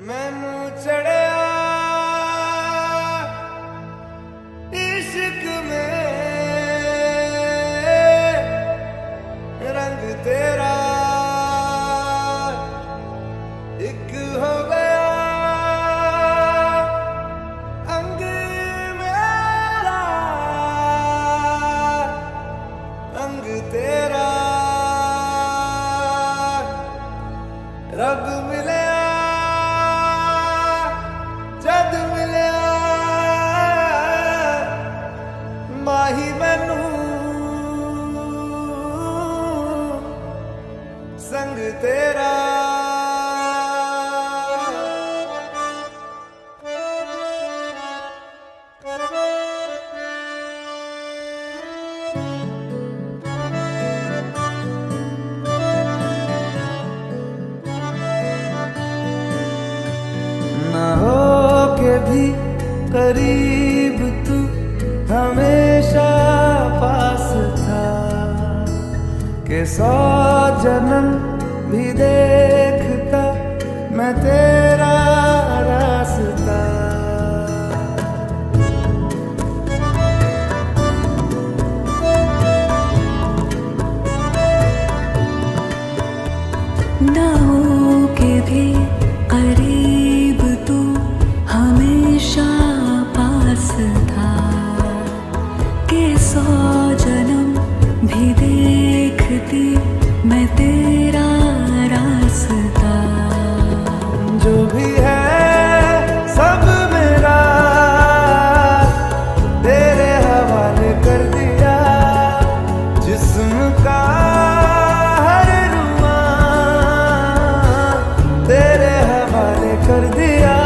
मैं मुँह चढ़ा इश्क में, रंग तेरा एक हो गया अंग मेरा, अंग तेरा रब मिले माही मैनू संग तेरा। ना हो के भी करीब तू हमेशा पास था, के सौ जन्म भी देखता मैं तेरा रास्ता। ना हो के भी करीब तू हमेशा पास था, सौ जन्म भी देखती मैं तेरा रास्ता। जो भी है सब मेरा तेरे हवाले कर दिया, जिस्म का हर रुआ तेरे हवाले कर दिया।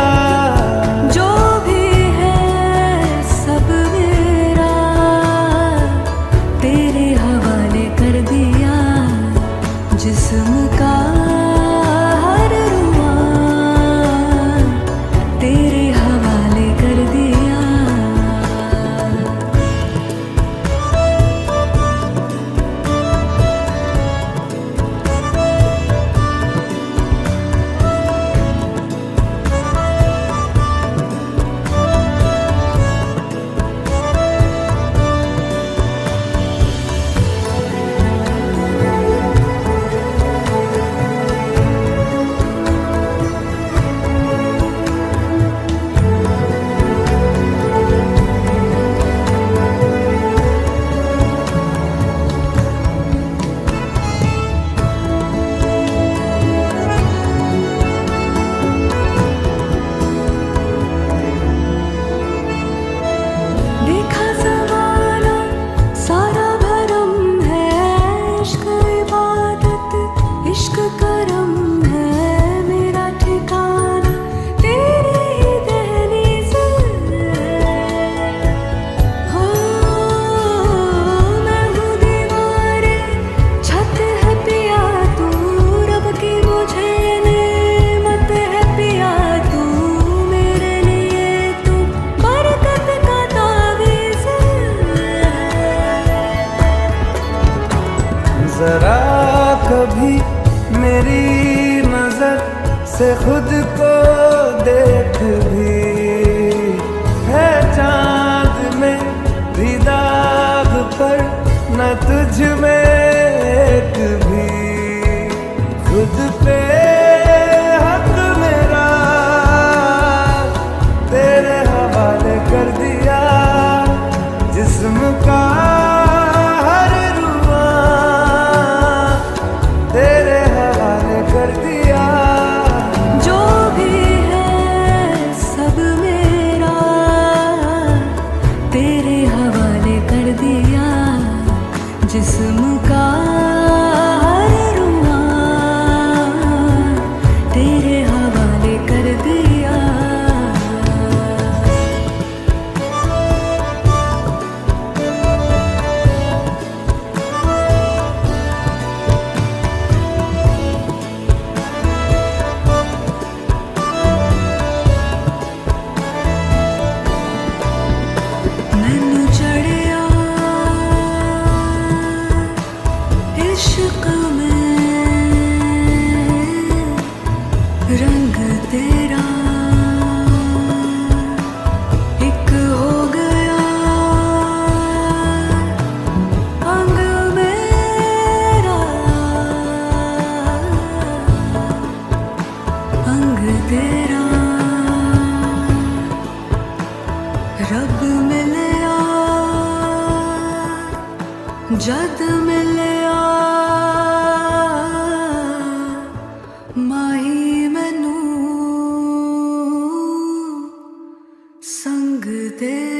जरा कभी मेरी नजर से खुद को देख भी, है चांद में भी दाग पर न तुझ में एक भी। खुद पे हक मेरा तेरे हवाले कर दिया, जिस्म का तेरे हवाले कर दिया। जो भी है मिलिया जद मिलिया माही मैनू संग दे।